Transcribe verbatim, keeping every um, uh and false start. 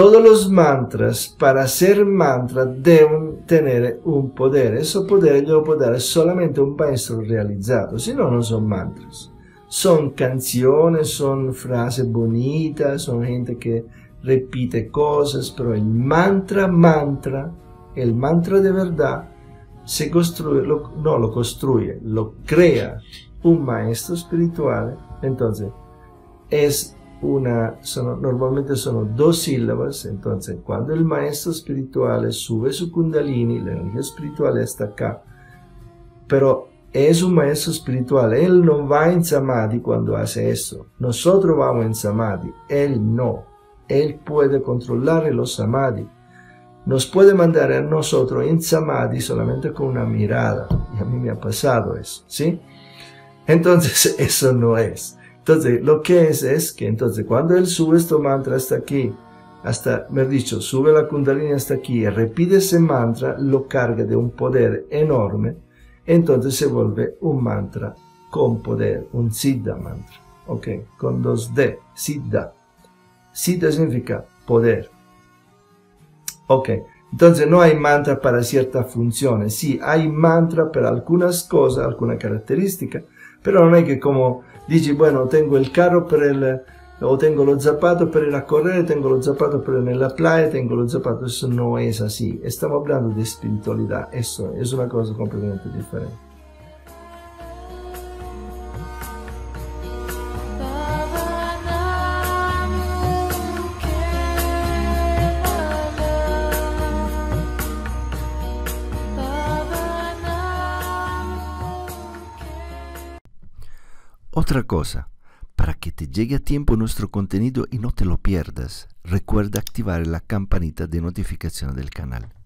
Todos los mantras, para ser mantra, devono tenere un potere. Questo potere glielo può dare solamente un maestro realizzato, se no non sono mantras. Sono canzoni, sono frasi bonite, sono gente che repite cose, però il mantra, mantra, il mantra di verità, se costruye, lo, no lo costruye, lo crea un maestro spirituale. Entonces, es una, son, normalmente son dos sílabas. Entonces, cuando el maestro espiritual sube su kundalini, la energía espiritual está acá, pero es un maestro espiritual, él no va en samadhi cuando hace eso. Nosotros vamos en samadhi, él no, él puede controlar los samadhi, nos puede mandar a nosotros en samadhi solamente con una mirada, y a mí me ha pasado eso, ¿sí? Entonces, eso no es. Entonces, lo que es, es que entonces cuando él sube este mantra hasta aquí, hasta, me he dicho, sube la kundalini hasta aquí, y repite ese mantra, lo carga de un poder enorme, entonces se vuelve un mantra con poder, un Siddha mantra, ok, con dos D, Siddha. Siddha significa poder. Ok, entonces no hay mantra para ciertas funciones, sí, hay mantra para algunas cosas, alguna característica, pero no es que como dici, bueno, tengo il carro per il, o tengo lo zapato per ir a correre, tengo lo zapato per nella playa, tengo lo zapato, eso no es así. Estamos hablando de espiritualidad, eso es una cosa completamente diferente. Otra cosa, para que te llegue a tiempo nuestro contenido y no te lo pierdas, recuerda activar la campanita de notificación del canal.